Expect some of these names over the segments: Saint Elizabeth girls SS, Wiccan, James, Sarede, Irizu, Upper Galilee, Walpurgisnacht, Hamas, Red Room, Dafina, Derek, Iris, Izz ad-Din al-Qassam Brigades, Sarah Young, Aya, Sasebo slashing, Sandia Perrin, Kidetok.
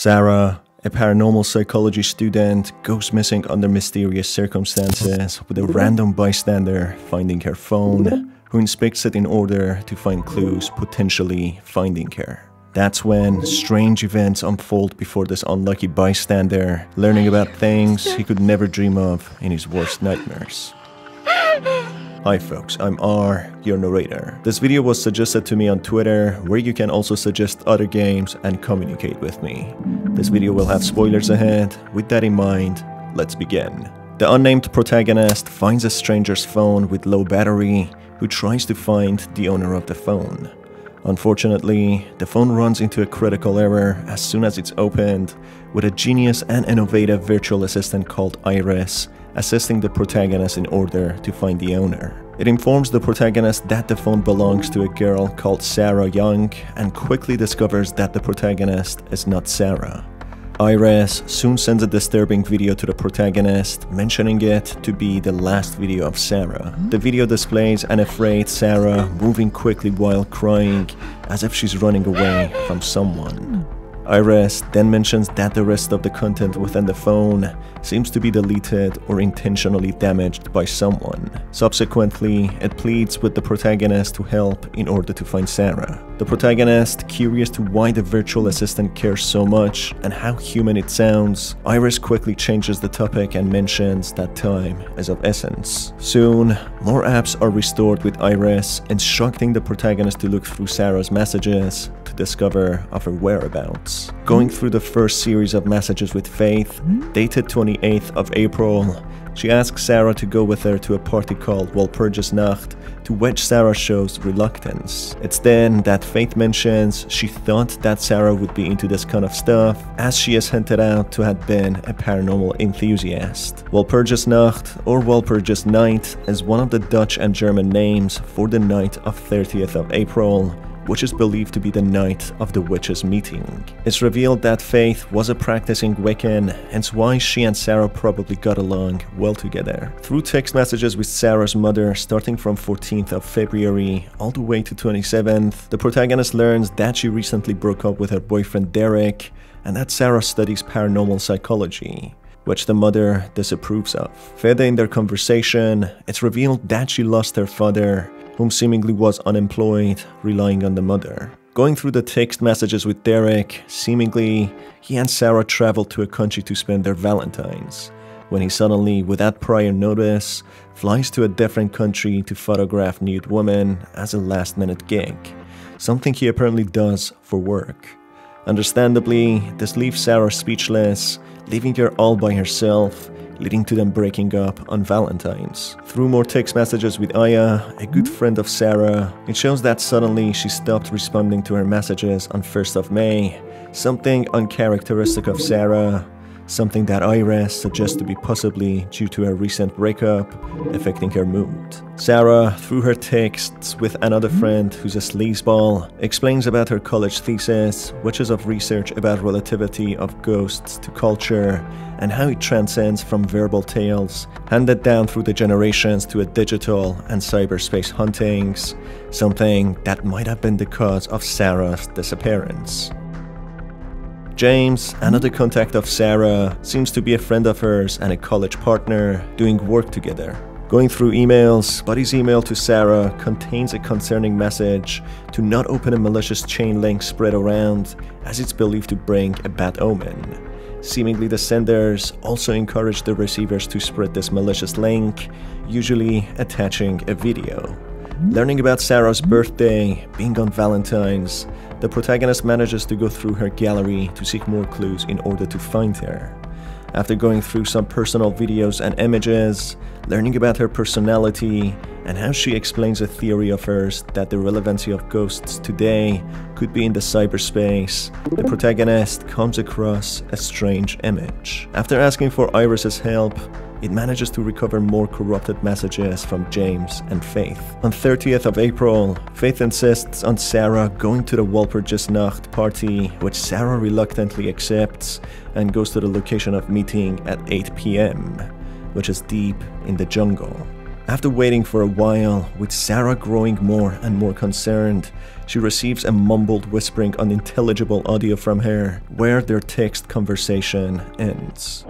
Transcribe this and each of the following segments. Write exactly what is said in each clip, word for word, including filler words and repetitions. Sarah, a paranormal psychology student, goes missing under mysterious circumstances, with a random bystander finding her phone, who inspects it in order to find clues potentially finding her. That's when strange events unfold before this unlucky bystander, learning about things he could never dream of in his worst nightmares. Hi folks, I'm R, your narrator. This video was suggested to me on Twitter, where you can also suggest other games and communicate with me. This video will have spoilers ahead. With that in mind, let's begin. The unnamed protagonist finds a stranger's phone with low battery, who tries to find the owner of the phone. Unfortunately, the phone runs into a critical error as soon as it's opened, with a genius and innovative virtual assistant called Iris assisting the protagonist in order to find the owner. It informs the protagonist that the phone belongs to a girl called Sarah Young, and quickly discovers that the protagonist is not Sarah. Iris soon sends a disturbing video to the protagonist, mentioning it to be the last video of Sarah. The video displays an afraid Sarah moving quickly while crying, as if she's running away from someone. Iris then mentions that the rest of the content within the phone seems to be deleted or intentionally damaged by someone. Subsequently, it pleads with the protagonist to help in order to find Sarah. The protagonist, curious to why the virtual assistant cares so much and how human it sounds, Iris quickly changes the topic and mentions that time is of essence. Soon, more apps are restored with Iris instructing the protagonist to look through Sarah's messages to discover of her whereabouts. Going through the first series of messages with Faith, dated twenty-eighth of April, she asks Sarah to go with her to a party called Walpurgisnacht, to which Sarah shows reluctance. It's then that Faith mentions she thought that Sarah would be into this kind of stuff, as she is hinted out to have been a paranormal enthusiast. Walpurgisnacht, or Walpurgisnight, is one of the Dutch and German names for the night of thirtieth of April, which is believed to be the night of the witches' meeting. It's revealed that Faith was a practicing Wiccan, hence why she and Sarah probably got along well together. Through text messages with Sarah's mother starting from fourteenth of February all the way to twenty-seventh, the protagonist learns that she recently broke up with her boyfriend Derek, and that Sarah studies paranormal psychology, which the mother disapproves of. Further in their conversation, it's revealed that she lost her father, whom seemingly was unemployed, relying on the mother. Going through the text messages with Derek, seemingly he and Sarah traveled to a country to spend their Valentines, when he suddenly, without prior notice, flies to a different country to photograph nude women as a last-minute gig, something he apparently does for work. Understandably, this leaves Sarah speechless, leaving her all by herself, leading to them breaking up on Valentine's. Through more text messages with Aya, a good friend of Sarah, it shows that suddenly she stopped responding to her messages on first of May, something uncharacteristic of Sarah, something that Iris suggests to be possibly due to her recent breakup, affecting her mood. Sarah, through her texts with another friend who's a sleazeball, explains about her college thesis, which is of research about relativity of ghosts to culture, and how it transcends from verbal tales, handed down through the generations to a digital and cyberspace hauntings, something that might have been the cause of Sarah's disappearance. James, another contact of Sarah, seems to be a friend of hers and a college partner, doing work together. Going through emails, Buddy's email to Sarah contains a concerning message to not open a malicious chain link spread around, as it's believed to bring a bad omen. Seemingly the senders also encourage the receivers to spread this malicious link, usually attaching a video. Learning about Sarah's birthday, being on Valentine's, the protagonist manages to go through her gallery to seek more clues in order to find her. After going through some personal videos and images, learning about her personality, and how she explains a theory of hers that the relevancy of ghosts today could be in the cyberspace, the protagonist comes across a strange image. After asking for Iris's help, it manages to recover more corrupted messages from James and Faith. On thirtieth of April, Faith insists on Sarah going to the Walpurgisnacht party, which Sarah reluctantly accepts, and goes to the location of meeting at eight p m, which is deep in the jungle. After waiting for a while, with Sarah growing more and more concerned, she receives a mumbled, whispering, unintelligible audio from her, where their text conversation ends.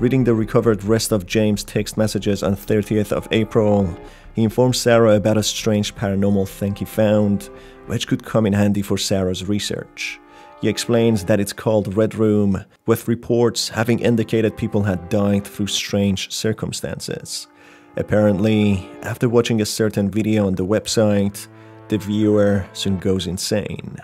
Reading the recovered rest of James' text messages on thirtieth of April, he informs Sarah about a strange paranormal thing he found, which could come in handy for Sarah's research. He explains that it's called Red Room, with reports having indicated people had died through strange circumstances. Apparently, after watching a certain video on the website, the viewer soon goes insane.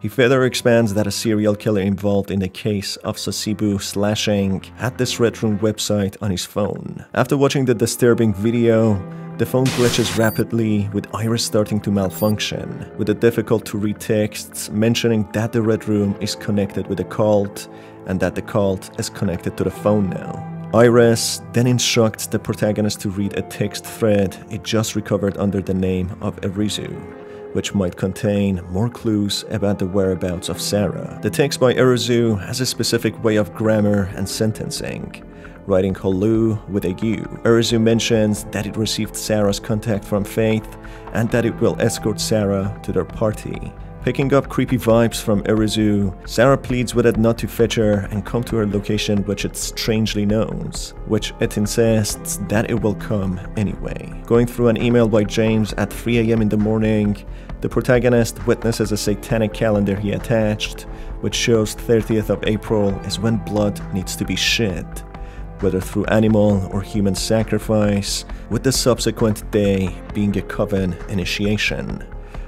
He further expands that a serial killer involved in the case of Sasebo Slashing had this Red Room website on his phone. After watching the disturbing video, the phone glitches rapidly, with Iris starting to malfunction, with the difficult-to-read texts mentioning that the Red Room is connected with a cult, and that the cult is connected to the phone now. Iris then instructs the protagonist to read a text thread it just recovered under the name of Irizu, which might contain more clues about the whereabouts of Sarah. The text by Irizu has a specific way of grammar and sentencing, writing Holu with a U. Irizu mentions that it received Sarah's contact from Faith and that it will escort Sarah to their party. Picking up creepy vibes from Irizu, Sarah pleads with it not to fetch her and come to her location, which it strangely knows, which it insists that it will come anyway. Going through an email by James at three a m in the morning, the protagonist witnesses a satanic calendar he attached, which shows thirtieth of April is when blood needs to be shed, whether through animal or human sacrifice, with the subsequent day being a coven initiation.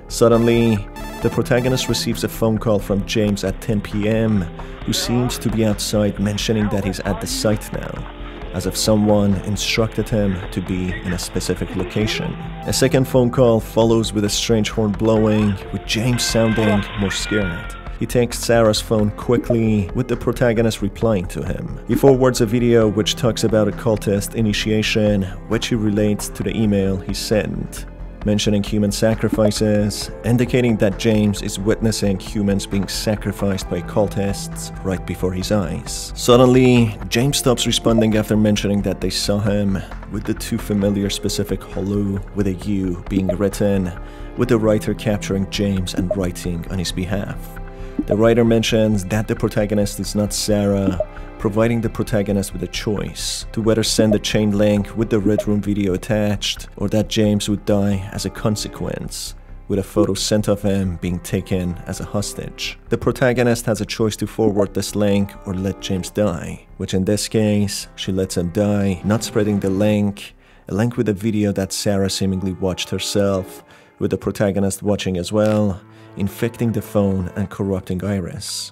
Suddenly, the protagonist receives a phone call from James at ten p m, who seems to be outside, mentioning that he's at the site now, as if someone instructed him to be in a specific location. A second phone call follows with a strange horn blowing, with James sounding more scared. He takes Sarah's phone quickly, with the protagonist replying to him. He forwards a video which talks about a cultist initiation, which he relates to the email he sent, mentioning human sacrifices, indicating that James is witnessing humans being sacrificed by cultists right before his eyes. Suddenly, James stops responding after mentioning that they saw him, with the too familiar specific Holu with a U being written, with the writer capturing James and writing on his behalf. The writer mentions that the protagonist is not Sarah, providing the protagonist with a choice to whether send a chain link with the Red Room video attached, or that James would die as a consequence, with a photo sent of him being taken as a hostage. The protagonist has a choice to forward this link or let James die, which in this case, she lets him die, not spreading the link, a link with a video that Sarah seemingly watched herself, with the protagonist watching as well, infecting the phone and corrupting Iris.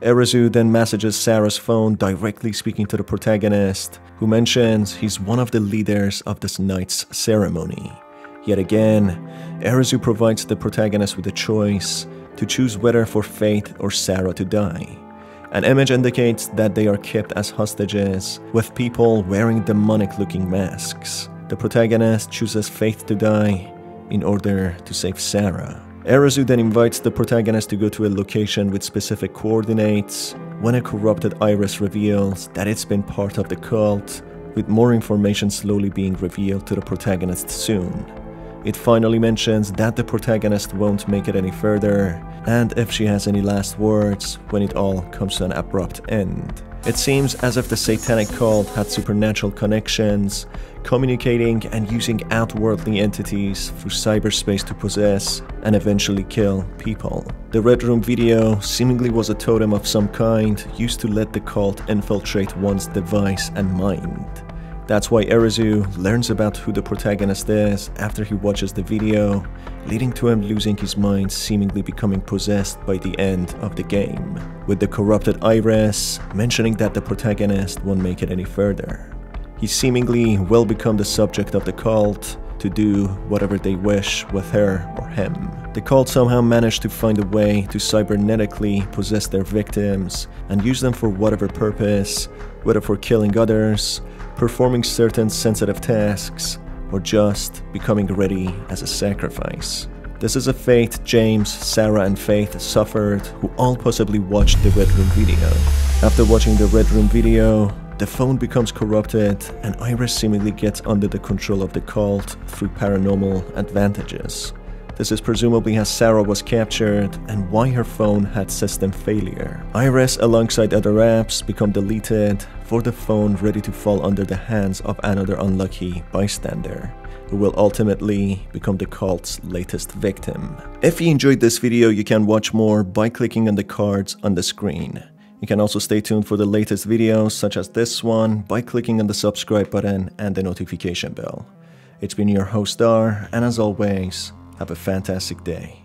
Irizu then messages Sarah's phone, directly speaking to the protagonist, who mentions he's one of the leaders of this night's ceremony. Yet again, Irizu provides the protagonist with a choice to choose whether for Faith or Sarah to die. An image indicates that they are kept as hostages, with people wearing demonic-looking masks. The protagonist chooses Faith to die in order to save Sarah. Irizu then invites the protagonist to go to a location with specific coordinates, when a corrupted Iris reveals that it's been part of the cult, with more information slowly being revealed to the protagonist soon. It finally mentions that the protagonist won't make it any further, and if she has any last words, when it all comes to an abrupt end. It seems as if the satanic cult had supernatural connections, communicating and using outworldly entities through cyberspace to possess and eventually kill people. The Red Room video seemingly was a totem of some kind, used to let the cult infiltrate one's device and mind. That's why Irizu learns about who the protagonist is after he watches the video, leading to him losing his mind, seemingly becoming possessed by the end of the game, with the corrupted Iris mentioning that the protagonist won't make it any further. He seemingly will become the subject of the cult, to do whatever they wish with her or him. The cult somehow managed to find a way to cybernetically possess their victims and use them for whatever purpose, whether for killing others, performing certain sensitive tasks, or just becoming ready as a sacrifice. This is a fate James, Sarah, and Faith suffered, who all possibly watched the Red Room video. After watching the Red Room video, The phone becomes corrupted, and Iris seemingly gets under the control of the cult through paranormal advantages. This is presumably how Sarah was captured and why her phone had system failure. Iris, alongside other apps, become deleted for the phone ready to fall under the hands of another unlucky bystander, who will ultimately become the cult's latest victim. If you enjoyed this video, you can watch more by clicking on the cards on the screen. You can also stay tuned for the latest videos such as this one by clicking on the subscribe button and the notification bell. It's been your host Dar, and as always, have a fantastic day.